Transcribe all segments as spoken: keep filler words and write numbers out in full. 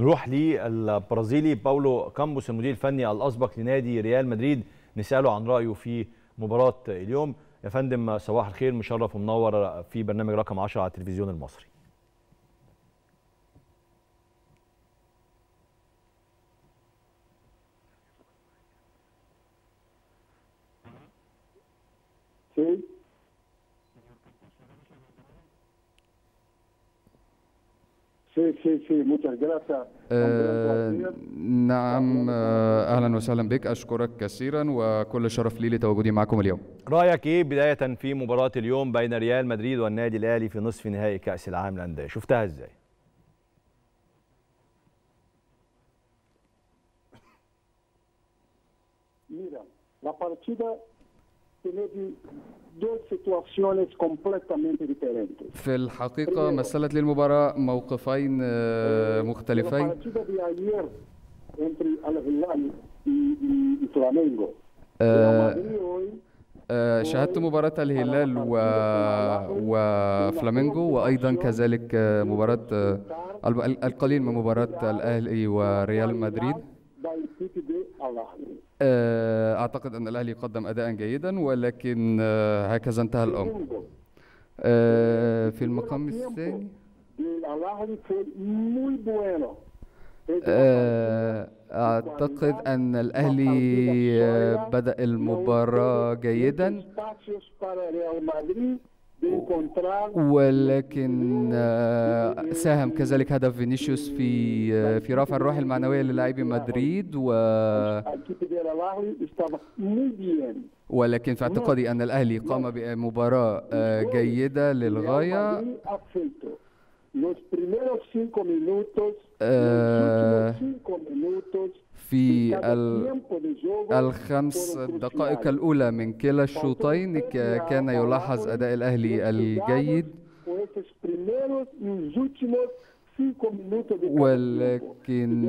نروح للبرازيلي باولو كامبوس المدير الفني الاسبق لنادي ريال مدريد، نساله عن رايه في مباراه اليوم. يا فندم صباح الخير، مشرف ومنور في برنامج رقم عشرة على التلفزيون المصري. أه نعم، أهلا وسهلا بك، أشكرك كثيرا وكل شرف لي لتواجدي معكم اليوم. رأيك إيه بداية في مباراة اليوم بين ريال مدريد والنادي الأهلي في نصف نهائي كأس العالم للاندية، شفتها إزاي؟ في الحقيقة مثلت للمباراة موقفين مختلفين. آه شاهدت مباراة الهلال و... وفلامينجو، وأيضا كذلك مباراة القليل من مباراة الأهلي وريال مدريد. أعتقد أن الأهلي قدم أداء جيدا، ولكن هكذا انتهى الأمر. في المقام الثاني أعتقد أن الأهلي بدأ المباراة جيدا، ولكن ساهم كذلك هدف فينيسيوس في في رفع الروح المعنويه للاعبي مدريد، و ولكن في اعتقادي ان الاهلي قام بمباراه جيده للغايه. في الخمس دقائق الأولى من كلا الشوطين كان يلاحظ أداء الأهلي الجيد، ولكن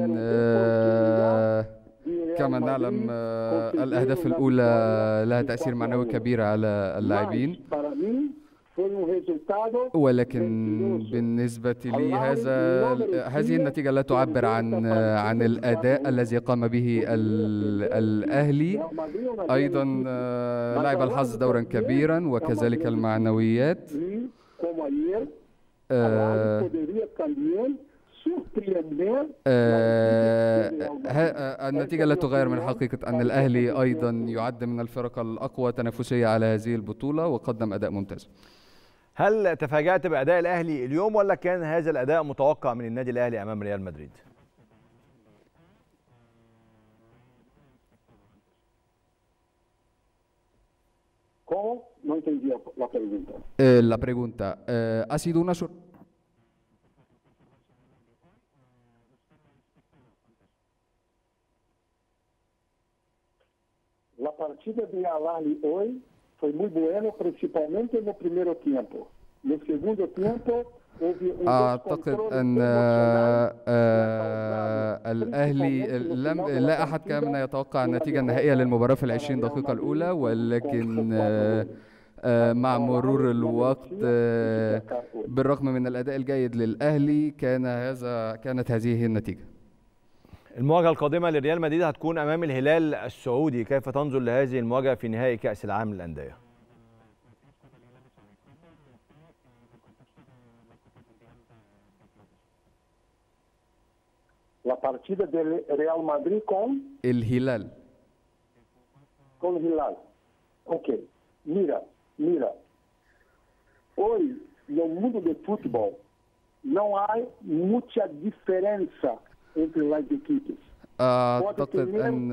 كما نعلم الأهداف الأولى لها تأثير معنوي كبير على اللاعبين، ولكن بالنسبة لي هذا هذه النتيجة لا تعبر عن عن الأداء الذي قام به الأهلي. أيضا لعب الحظ دورا كبيرا وكذلك المعنويات. آه آه النتيجة لا تغير من حقيقة أن الأهلي أيضا يعد من الفرق الأقوى تنافسية على هذه البطولة وقدم أداء ممتاز. هل تفاجأت بأداء الأهلي اليوم، ولا كان هذا الأداء متوقع من النادي الأهلي أمام ريال مدريد؟ La pregunta ha sido una sorpresa. La partida de Al Ahly hoy foi muy bueno, principalmente no primeiro tempo. No segundo tempo houve um أعتقد أن الأهلي لم لا أحد كان يتوقع النتيجة النهائية للمباراة في العشرين دقيقة الأولى، ولكن مع مرور الوقت بالرغم من الأداء الجيد للأهلي كان هذا كانت هذه النتيجة. المواجهة القادمة لريال مدريد هتكون أمام الهلال السعودي، كيف تنظر لهذه المواجهة في نهائي كأس العالم للأندية؟ الهلال الهلال اوكي ميرا ميرا hoy no mundo de futebol não há muita diferença. أعتقد أن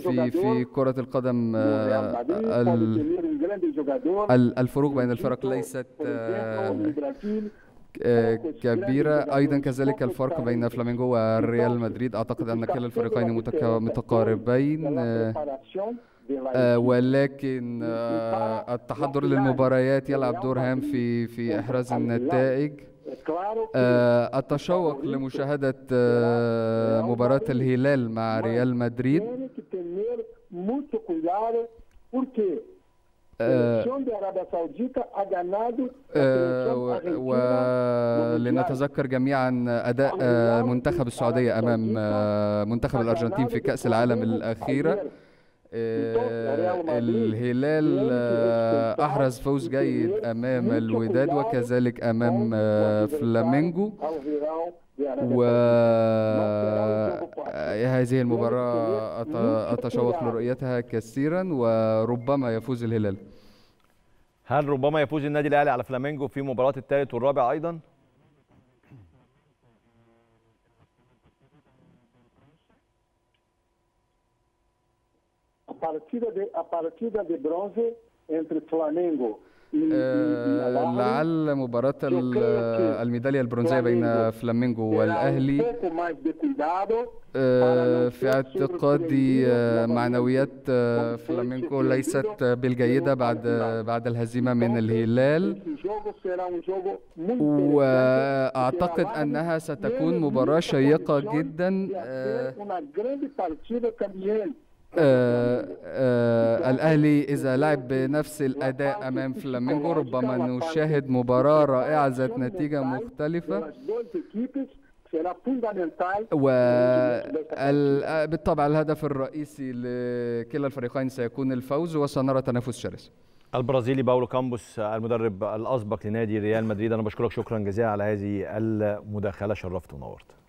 في في كرة القدم الفروق بين الفرق ليست كبيرة، أيضا كذلك الفرق بين فلامينجو وريال مدريد أعتقد أن كلا الفريقين متقاربين، ولكن التحضر للمباريات يلعب دور هام في في إحراز النتائج. أتشوق لمشاهدة مباراة الهلال مع ريال مدريد. ولنتذكر جميعا أداء منتخب السعودية أمام منتخب الأرجنتين في كأس العالم الأخيرة. الهلال أحرز فوز جيد أمام الوداد وكذلك أمام فلامينجو، وهذه المباراة أتشوق لرؤيتها كثيرا وربما يفوز الهلال. هل ربما يفوز النادي الأهلي على فلامينجو في مباراة الثالث والرابع أيضا؟ لعل مباراة الميدالية البرونزية بين فلامينجو والأهلي في اعتقادي معنويات فلامينجو ليست بالجيدة بعد بعد الهزيمة من الهلال، وأعتقد أنها ستكون مباراة شيقة جدا. آه آه الأهلي إذا لعب بنفس الأداء أمام فلامينجو ربما نشاهد مباراة رائعة ذات نتيجة مختلفة، وبالطبع الهدف الرئيسي لكلا الفريقين سيكون الفوز وسنرى تنافس شرس. البرازيلي باولو كامبوس المدرب الأسبق لنادي ريال مدريد، أنا بشكرك شكرا جزيلا على هذه المداخلة، شرفت ونورت.